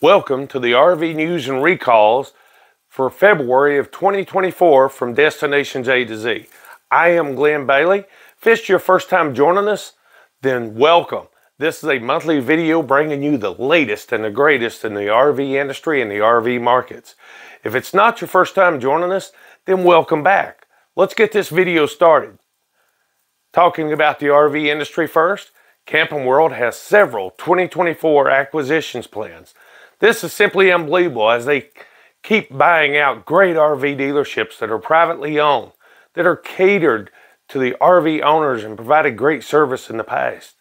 Welcome to the RV News and Recalls for February of 2024 from Destinations A to Z. I am Glenn Bailey. If this is your first time joining us, then welcome. This is a monthly video bringing you the latest and the greatest in the RV industry and the RV markets. If it's not your first time joining us, then welcome back. Let's get this video started. Talking about the RV industry first, Camping World has several 2024 acquisitions plans. This is simply unbelievable as they keep buying out great RV dealerships that are privately owned, that are catered to the RV owners and provided great service in the past.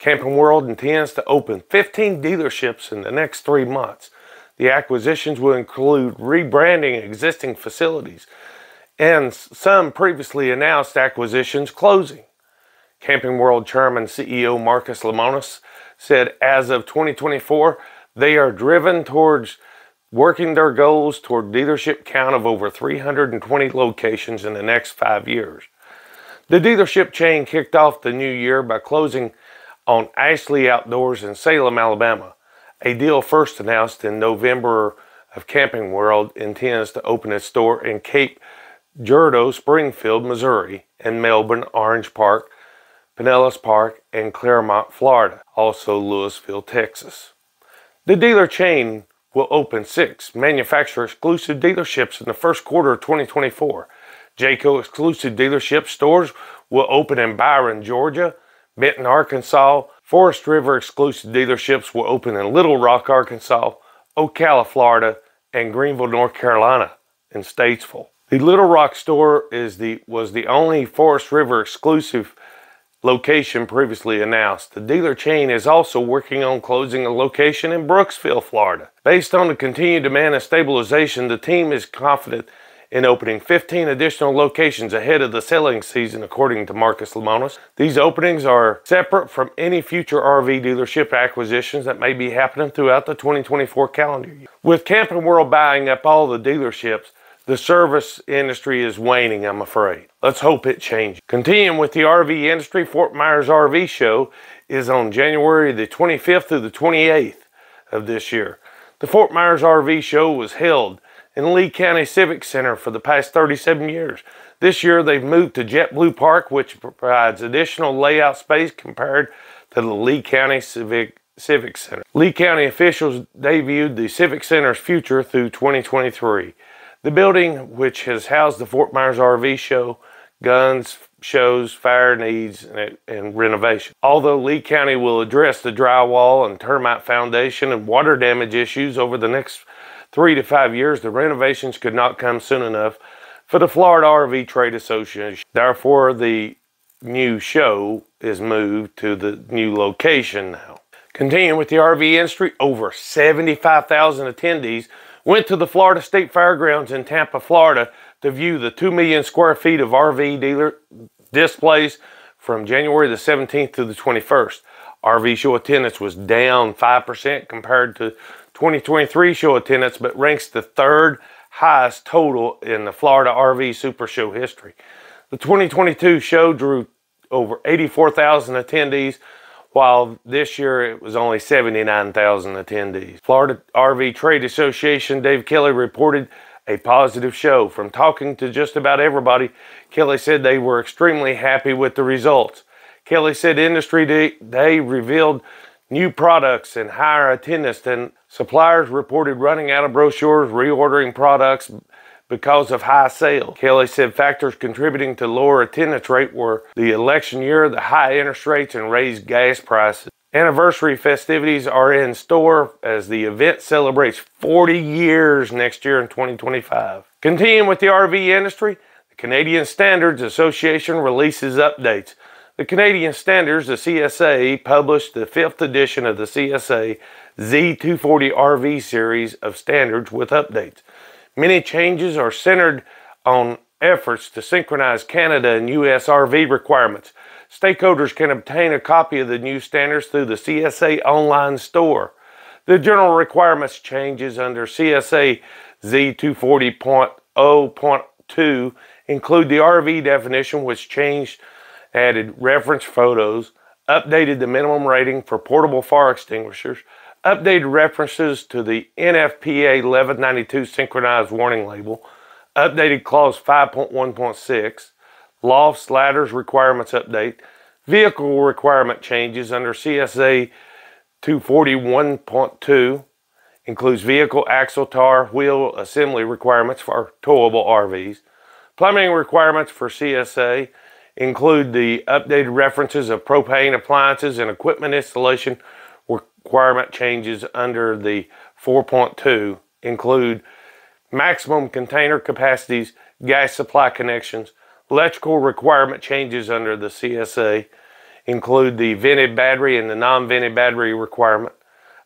Camping World intends to open 15 dealerships in the next 3 months. The acquisitions will include rebranding existing facilities and some previously announced acquisitions closing. Camping World Chairman and CEO Marcus Lemonis said as of 2024, they are driven towards working their goals toward dealership count of over 320 locations in the next 5 years. The dealership chain kicked off the new year by closing on Ashley Outdoors in Salem, Alabama. A deal first announced in November of Camping World intends to open its store in Cape Girardeau, Springfield, Missouri, and Melbourne, Orange Park, Pinellas Park, and Claremont, Florida, also Louisville, Texas. The dealer chain will open 6 manufacturer-exclusive dealerships in the first quarter of 2024. Jayco-exclusive dealership stores will open in Byron, Georgia, Benton, Arkansas. Forest River-exclusive dealerships will open in Little Rock, Arkansas, Ocala, Florida, and Greenville, North Carolina, and Statesville. The Little Rock store was the only Forest River-exclusive location previously announced. The dealer chain is also working on closing a location in Brooksville, Florida. Based on the continued demand and stabilization, the team is confident in opening 15 additional locations ahead of the selling season, according to Marcus Lemonis. These openings are separate from any future RV dealership acquisitions that may be happening throughout the 2024 calendar year. With Camping World buying up all the dealerships, the service industry is waning, I'm afraid. Let's hope it changes. Continuing with the RV industry, Fort Myers RV Show is on January the 25th through the 28th of this year. The Fort Myers RV Show was held in Lee County Civic Center for the past 37 years. This year they've moved to JetBlue Park, which provides additional layout space compared to the Lee County Civic Center. Lee County officials debuted the Civic Center's future through 2023. The building, which has housed the Fort Myers RV Show, guns, shows, fire needs, and renovation. Although Lee County will address the drywall and termite foundation and water damage issues over the next 3 to 5 years, the renovations could not come soon enough for the Florida RV Trade Association. Therefore, the new show is moved to the new location now. Continuing with the RV industry, over 75,000 attendees went to the Florida State Fairgrounds in Tampa, Florida to view the 2 million square feet of RV dealer displays from January the 17th to the 21st. RV show attendance was down 5% compared to 2023 show attendance, but ranks the 3rd highest total in the Florida RV Super Show history. The 2022 show drew over 84,000 attendees, while this year it was only 79,000 attendees. Florida RV Trade Association Dave Kelly reported a positive show. From talking to just about everybody, Kelly said they were extremely happy with the results. Kelly said industry day revealed new products and higher attendance, and suppliers reported running out of brochures, reordering products because of high sales. Kelly said factors contributing to lower attendance rate were the election year, the high interest rates, and raised gas prices. Anniversary festivities are in store as the event celebrates 40 years next year in 2025. Continuing with the RV industry, the Canadian Standards Association releases updates. The Canadian Standards, the CSA, published the 5th edition of the CSA Z240 RV series of standards with updates. Many changes are centered on efforts to synchronize Canada and U.S. RV requirements. Stakeholders can obtain a copy of the new standards through the CSA online store. The general requirements changes under CSA Z240.0.2 include the RV definition, which changed, added reference photos, updated the minimum rating for portable fire extinguishers, updated references to the NFPA 1192 synchronized warning label, updated clause 5.1.6, lofts, ladders requirements update, vehicle requirement changes under CSA 240.1.2, includes vehicle axle, tar, wheel assembly requirements for towable RVs. Plumbing requirements for CSA include the updated references of propane appliances and equipment installation requirement changes under the 4.2, include maximum container capacities, gas supply connections. Electrical requirement changes under the CSA include the vented battery and the non-vented battery requirement.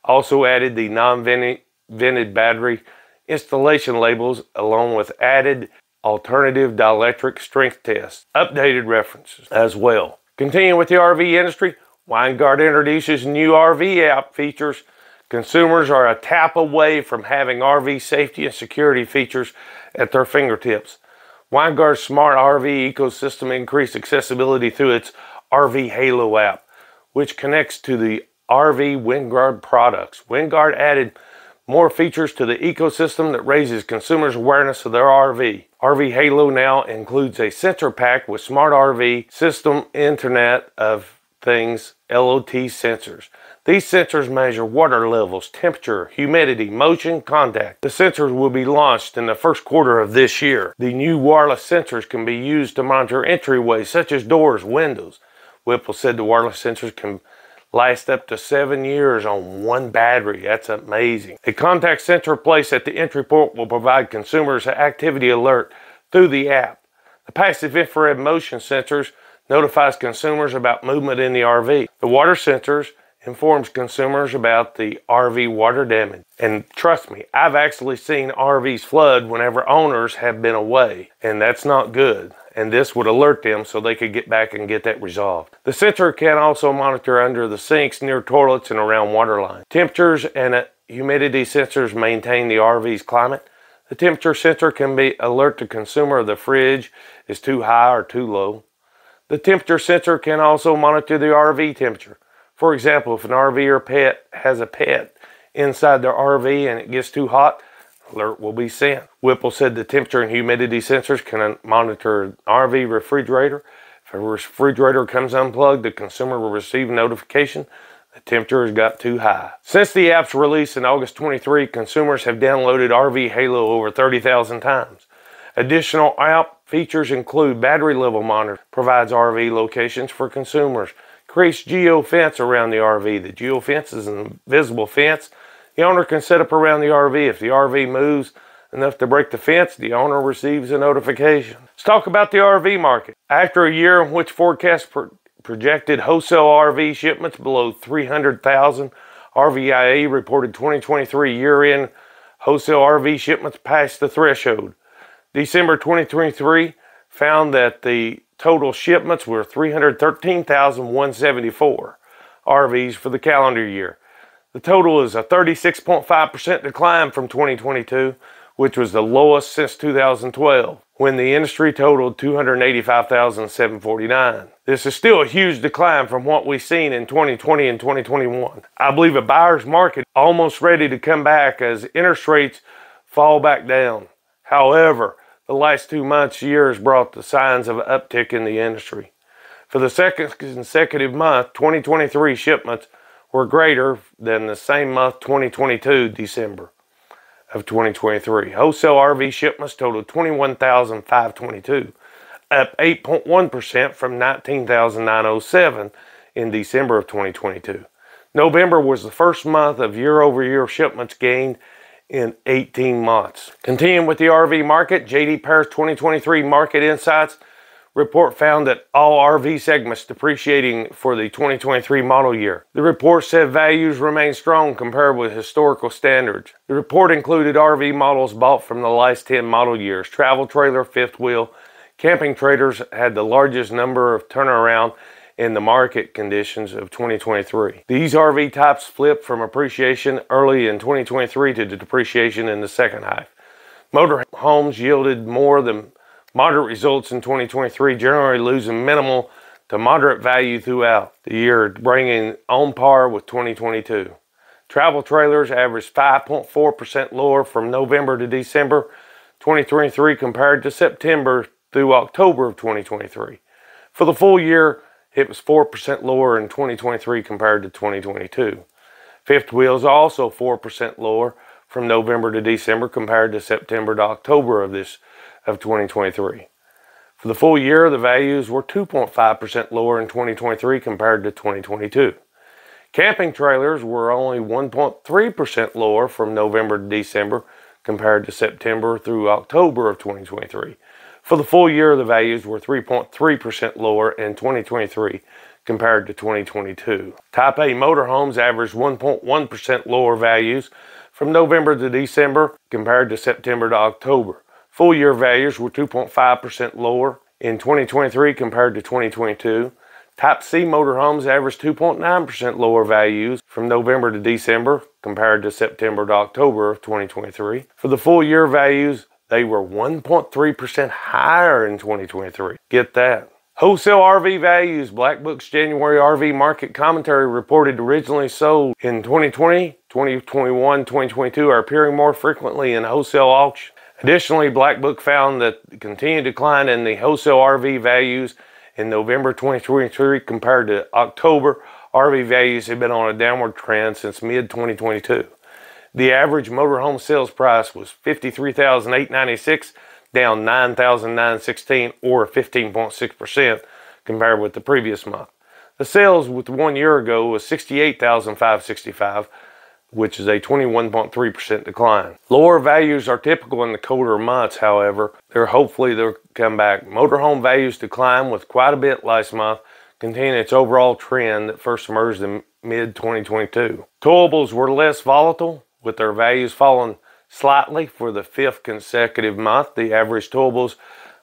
Also added the non-vented battery installation labels along with added alternative dielectric strength tests. Updated references as well. Continuing with the RV industry, WineGuard introduces new RV app features. Consumers are a tap away from having RV safety and security features at their fingertips. WineGuard's smart RV ecosystem increased accessibility through its RV Halo app, which connects to the RV WineGuard products. WineGuard added more features to the ecosystem that raises consumers' awareness of their RV. RV Halo now includes a sensor pack with smart RV system Internet of Things LOT sensors. These sensors measure water levels, temperature, humidity, motion, contact. The sensors will be launched in the first quarter of this year. The new wireless sensors can be used to monitor entryways such as doors, windows. Whipple said the wireless sensors can last up to 7 years on one battery. That's amazing. A contact sensor placed at the entry port will provide consumers an activity alert through the app. The passive infrared motion sensors notifies consumers about movement in the RV. The water sensors informs consumers about the RV water damage. And trust me, I've actually seen RVs flood whenever owners have been away, and that's not good. And this would alert them so they could get back and get that resolved. The sensor can also monitor under the sinks, near toilets, and around water lines. Temperatures and humidity sensors maintain the RV's climate. The temperature sensor can be alert the consumer if the fridge is too high or too low. The temperature sensor can also monitor the RV temperature. For example, if an RVer pet has a pet inside their RV and it gets too hot, an alert will be sent. Whipple said the temperature and humidity sensors can monitor an RV refrigerator. If a refrigerator comes unplugged, the consumer will receive notification the temperature has got too high. Since the app's release in August 23, consumers have downloaded RV Halo over 30,000 times. Additional app features include battery level monitor, provides RV locations for consumers, creates geofence around the RV. The geofence is an invisible fence the owner can set up around the RV. If the RV moves enough to break the fence, the owner receives a notification. Let's talk about the RV market. After a year in which forecasts projected wholesale RV shipments below 300,000, RVIA reported 2023 year-end wholesale RV shipments past the threshold. December 2023 found that the total shipments were 313,174 RVs for the calendar year. The total is a 36.5% decline from 2022, which was the lowest since 2012, when the industry totaled 285,749. This is still a huge decline from what we've seen in 2020 and 2021. I believe a buyer's market almost ready to come back as interest rates fall back down. However, the last 2 years brought the signs of an uptick in the industry. For the second consecutive month, 2023 shipments were greater than the same month, 2022, December of 2023. Wholesale RV shipments totaled 21,522, up 8.1% from 19,907 in December of 2022. November was the first month of year-over-year shipments gained in 18 months. Continuing with the RV market, J.D. Power's 2023 Market Insights report found that all RV segments depreciating for the 2023 model year. The report said values remain strong compared with historical standards. The report included RV models bought from the last 10 model years. Travel trailer, fifth wheel, camping trailers had the largest number of turnaround in the market conditions of 2023. These RV types flipped from appreciation early in 2023 to depreciation in the second half. Motorhomes yielded more than moderate results in 2023, generally losing minimal to moderate value throughout the year, bringing on par with 2022. Travel trailers averaged 5.4% lower from November to December 2023 compared to September through October of 2023. For the full year, it was 4% lower in 2023 compared to 2022. Fifth wheels also 4% lower from November to December compared to September to October of 2023. For the full year, the values were 2.5% lower in 2023 compared to 2022. Camping trailers were only 1.3% lower from November to December compared to September through October of 2023. For the full year, the values were 3.3% lower in 2023 compared to 2022. Type A motorhomes averaged 1.1% lower values from November to December compared to September to October. Full year values were 2.5% lower in 2023 compared to 2022. Type C motorhomes averaged 2.9% lower values from November to December compared to September to October of 2023. For the full year values, they were 1.3% higher in 2023. Get that. Wholesale RV values. Black Book's January RV market commentary reported originally sold in 2020, 2021, 2022 are appearing more frequently in wholesale auctions. Additionally, Black Book found that the continued decline in the wholesale RV values in November 2023 compared to October, RV values have been on a downward trend since mid-2022. The average motorhome sales price was $53,896, down $9,916 or 15.6% compared with the previous month. The sales with 1 year ago was $68,565, which is a 21.3% decline. Lower values are typical in the colder months, however. Hopefully they'll come back. Motorhome values declined with quite a bit last month, continuing its overall trend that first emerged in mid-2022. Towables were less volatile, with their values falling slightly for the fifth consecutive month. The average towables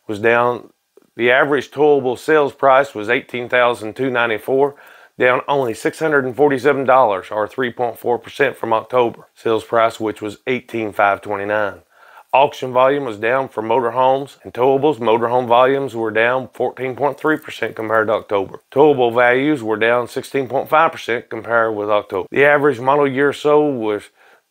was down. The average towable sales price was $18,294. Down only $647 or 3.4% from October sales price, which was $18,529. Auction volume was down for motorhomes and towables. Motorhome volumes were down 14.3% compared to October. Towable values were down 16.5% compared with October. The average model year sold was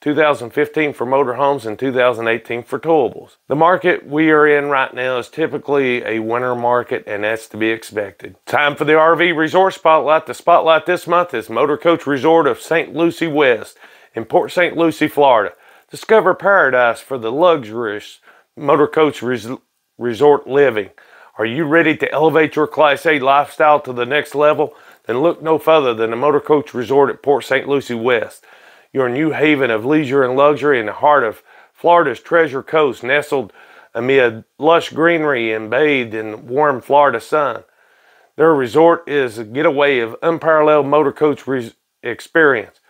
2015 for motorhomes and 2018 for towables. The market we are in right now is typically a winter market, and that's to be expected. Time for the RV Resort Spotlight. The spotlight this month is Motorcoach Resort of St. Lucie West in Port St. Lucie, Florida. Discover paradise for the luxurious Motorcoach Resort living. Are you ready to elevate your Class A lifestyle to the next level? Then look no further than the Motorcoach Resort at Port St. Lucie West. Your new haven of leisure and luxury in the heart of Florida's Treasure Coast, nestled amid lush greenery and bathed in warm Florida sun. Their resort is a getaway of unparalleled motorcoach experience.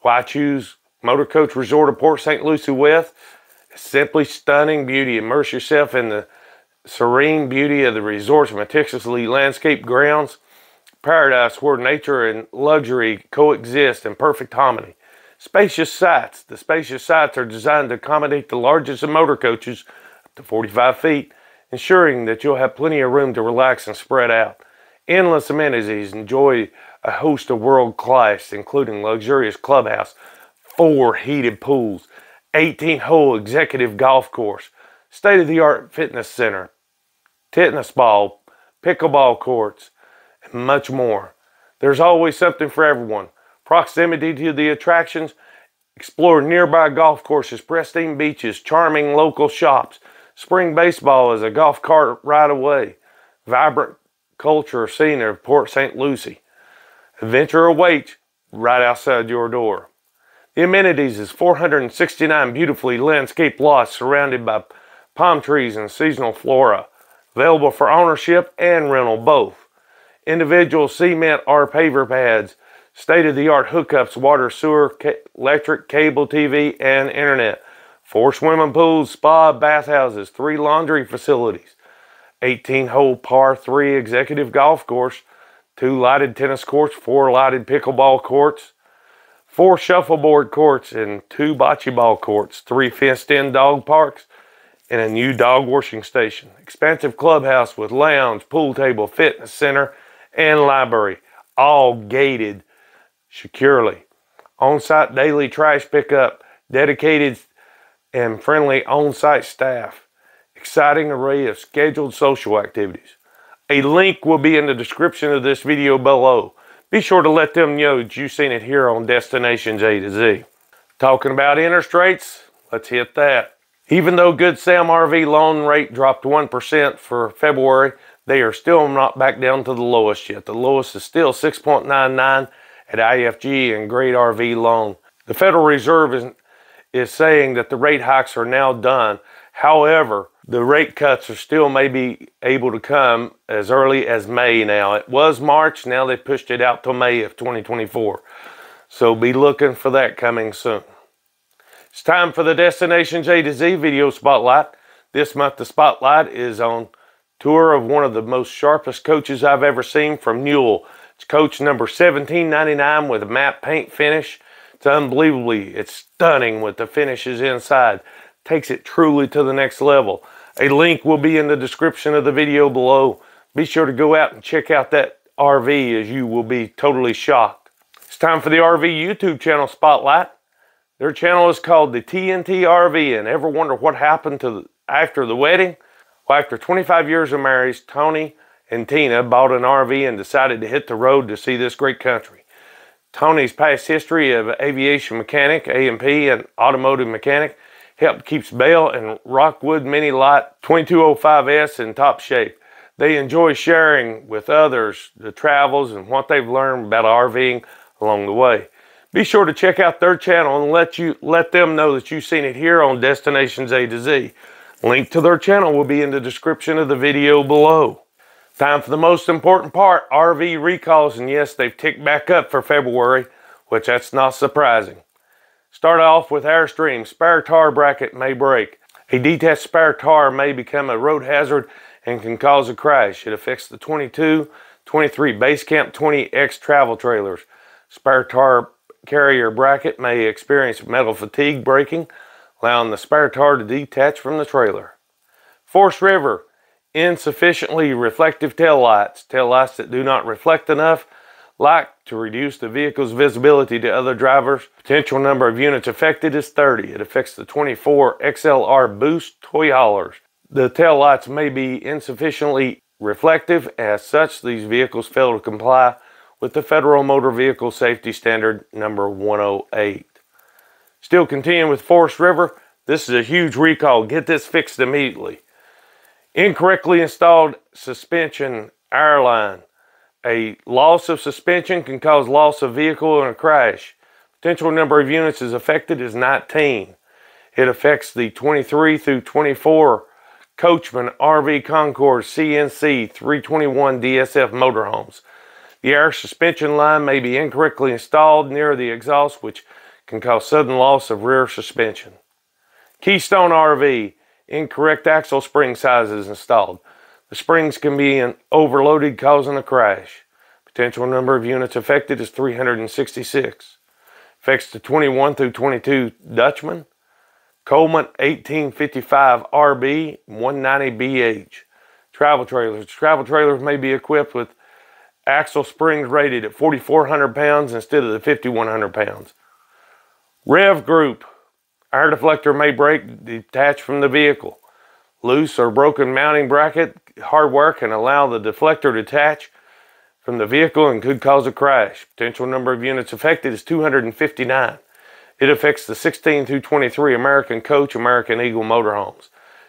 Why choose Motorcoach Resort of Port St. Lucie West? It's simply stunning beauty. Immerse yourself in the serene beauty of the resort's meticulously landscaped grounds, paradise where nature and luxury coexist in perfect harmony. Spacious sites. The spacious sites are designed to accommodate the largest of motor coaches, up to 45 feet, ensuring that you'll have plenty of room to relax and spread out. Endless amenities. Enjoy a host of world-class, including luxurious clubhouse, 4 heated pools, 18-hole executive golf course, state-of-the-art fitness center, tennis ball, pickleball courts, and much more. There's always something for everyone. Proximity to the attractions, explore nearby golf courses, pristine beaches, charming local shops. Spring baseball is a golf cart ride away. Vibrant culture scene of Port St. Lucie. Adventure awaits right outside your door. The amenities is 469 beautifully landscaped lots surrounded by palm trees and seasonal flora. Available for ownership and rental both. Individual cement or paver pads. State-of-the-art hookups, water, sewer, electric, cable TV, and internet. 4 swimming pools, spa, bathhouses, 3 laundry facilities, 18-hole par 3 executive golf course, 2 lighted tennis courts, 4 lighted pickleball courts, 4 shuffleboard courts, and 2 bocce ball courts, 3 fenced-in dog parks, and a new dog washing station. Expansive clubhouse with lounge, pool table, fitness center, and library, all gated securely. on-site daily trash pickup, dedicated and friendly on-site staff, exciting array of scheduled social activities. A link will be in the description of this video below. Be sure to let them know that you've seen it here on Destinations A to Z. Talking about interest rates, let's hit that. Even though Good Sam RV loan rate dropped 1% for February, they are still not back down to the lowest yet. The lowest is still 6.99 at IFG and Grade RV loan. The Federal Reserve is saying that the rate hikes are now done. However, the rate cuts are still maybe able to come as early as May now. It was March, now they pushed it out to May of 2024. So be looking for that coming soon. It's time for the Destinations A to Z video spotlight. This month the spotlight is on tour of one of the most sharpest coaches I've ever seen from Newell. It's coach number 1799 with a matte paint finish. It's unbelievably, it's stunning with the finishes inside. Takes it truly to the next level. A link will be in the description of the video below. Be sure to go out and check out that RV, as you will be totally shocked. It's time for the RV YouTube channel spotlight. Their channel is called the TNT RV, and ever wonder what happened to after the wedding? Well, after 25 years of marriage, Tony and Tina bought an RV and decided to hit the road to see this great country. Tony's past history of aviation mechanic, A&P, and automotive mechanic helped keeps Bell and Rockwood Mini Lot 2205S in top shape. They enjoy sharing with others the travels and what they've learned about RVing along the way. Be sure to check out their channel and let them know that you've seen it here on Destinations A to Z. Link to their channel will be in the description of the video below. Time for the most important part, RV recalls, and yes, they've ticked back up for February, which that's not surprising. Start off with Airstream. Spare tar bracket may break. A detached spare tar may become a road hazard and can cause a crash. It affects the 22, 23 Basecamp 20X travel trailers. Spare tar carrier bracket may experience metal fatigue breaking, allowing the spare tar to detach from the trailer. Forest River, insufficiently reflective taillights. Taillights that do not reflect enough, like to reduce the vehicle's visibility to other drivers. Potential number of units affected is 30. It affects the 24 XLR boost toy haulers. The taillights may be insufficiently reflective. As such, these vehicles fail to comply with the Federal Motor Vehicle Safety Standard number 108. Still continuing with Forest River, this is a huge recall. Get this fixed immediately. Incorrectly installed suspension air line. A loss of suspension can cause loss of vehicle and a crash. Potential number of units is affected is 19. It affects the 23 through 24 Coachman RV Concours CNC 321 DSF motorhomes. The air suspension line may be incorrectly installed near the exhaust, which can cause sudden loss of rear suspension. Keystone RV, incorrect axle spring sizes installed. The springs can be overloaded, causing a crash. Potential number of units affected is 366. Affects the 21 through 22 Dutchman. Coleman 1855 RB 190BH. Travel trailers. Travel trailers may be equipped with axle springs rated at 4,400 pounds instead of the 5,100 pounds. Rev group, air deflector may break, detached from the vehicle. Loose or broken mounting bracket hardware can allow the deflector to detach from the vehicle and could cause a crash. Potential number of units affected is 259. It affects the 16 through 23 American Coach, American Eagle motorhomes.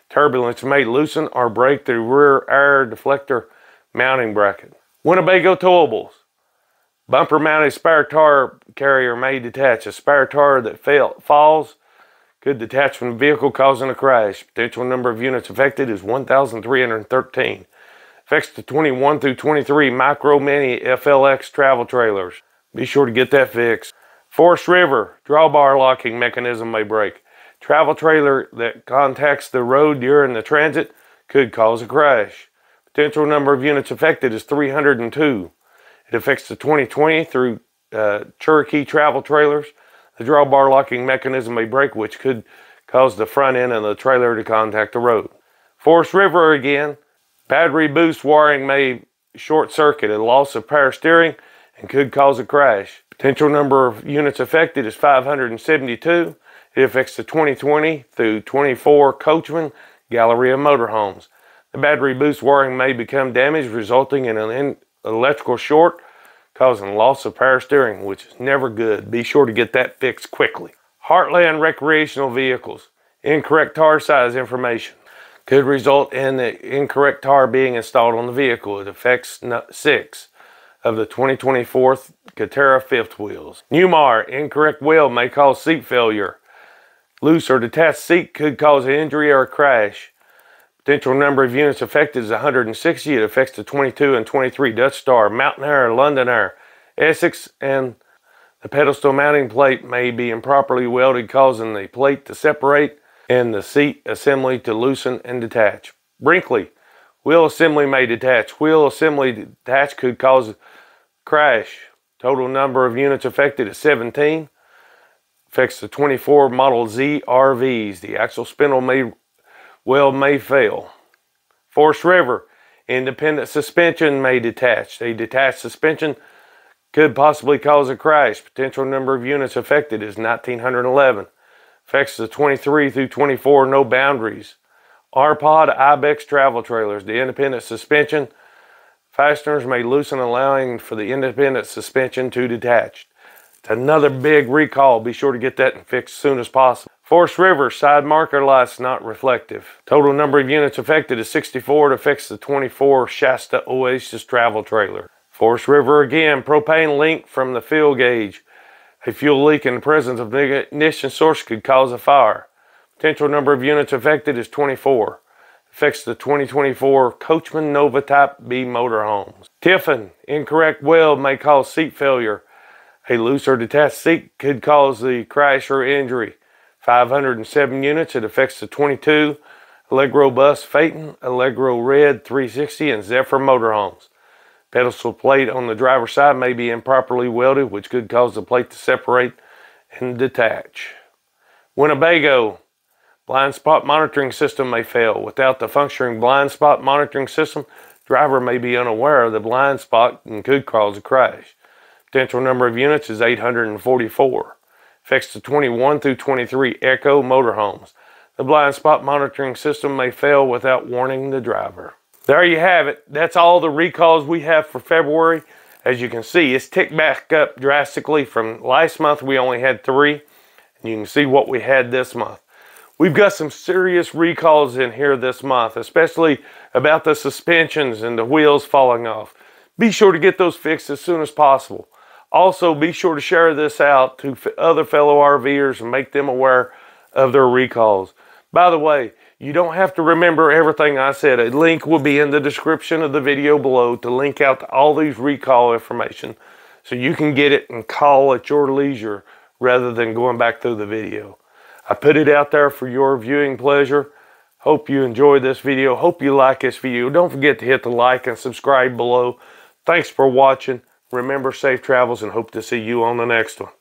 Turbulence may loosen or break the rear air deflector mounting bracket. Winnebago towables. Bumper mounted spare tire carrier may detach. A spare tire that falls could detach from the vehicle, causing a crash. Potential number of units affected is 1,313. Affects the 21 through 23 Micro Mini FLX travel trailers. Be sure to get that fixed. Forest River, drawbar locking mechanism may break. Travel trailer that contacts the road during the transit could cause a crash. Potential number of units affected is 302. It affects the 2020 through Cherokee travel trailers. The drawbar locking mechanism may break, which could cause the front end of the trailer to contact the road. Forest River again, battery boost wiring may short circuit, a loss of power steering, and could cause a crash. Potential number of units affected is 572. It affects the 2020 through 24 Coachman Galleria motorhomes. The battery boost wiring may become damaged, resulting in an electrical short, causing loss of power steering, which is never good. Be sure to get that fixed quickly. Heartland recreational vehicles. Incorrect tire size information could result in the incorrect tire being installed on the vehicle. It affects 6 of the 2024 Katera fifth wheels. Newmar, incorrect wheel may cause seat failure. Loose or detached seat could cause an injury or a crash. Potential number of units affected is 160. It affects the 22 and 23 Dutch Star, Mountain Air, London Air, Essex, and the pedestal mounting plate may be improperly welded, causing the plate to separate and the seat assembly to loosen and detach. Brinkley, wheel assembly may detach. Wheel assembly detached could cause a crash. Total number of units affected is 17. Affects the 24 Model Z RVs. The axle spindle may fail. Forest River, independent suspension may detach. A detached suspension could possibly cause a crash. Potential number of units affected is 1,911. Affects the 23 through 24 No Boundaries. RPOD Ibex travel trailers. The independent suspension fasteners may loosen, allowing for the independent suspension to detach. It's another big recall. Be sure to get that fixed as soon as possible. Forest River, side marker lights not reflective. Total number of units affected is 64. It affects the 24 Shasta Oasis travel trailer. Forest River again, propane leak from the fuel gauge. A fuel leak in the presence of the ignition source could cause a fire. Potential number of units affected is 24. It affects the 2024 Coachman Nova Type B motorhomes. Tiffin, incorrect weld may cause seat failure. A loose or detached seat could cause the crash or injury. 507 units. It affects the 22 Allegro Bus Phaeton, Allegro Red 360, and Zephyr motorhomes. Pedestal plate on the driver's side may be improperly welded, which could cause the plate to separate and detach. Winnebago, blind spot monitoring system may fail. Without the functioning blind spot monitoring system, driver may be unaware of the blind spot and could cause a crash. Potential number of units is 844. Affects the 21 through 23 Echo motorhomes. The blind spot monitoring system may fail without warning the driver. There you have it. That's all the recalls we have for February. As you can see, it's ticked back up drastically from last month. We only had 3. And you can see what we had this month. We've got some serious recalls in here this month, especially about the suspensions and the wheels falling off. Be sure to get those fixed as soon as possible. Also, be sure to share this out to other fellow RVers and make them aware of their recalls. By the way, you don't have to remember everything I said. A link will be in the description of the video below to link out to all these recall information so you can get it and call at your leisure rather than going back through the video. I put it out there for your viewing pleasure. Hope you enjoyed this video. Hope you like this video. Don't forget to hit the like and subscribe below. Thanks for watching. Remember, safe travels, and hope to see you on the next one.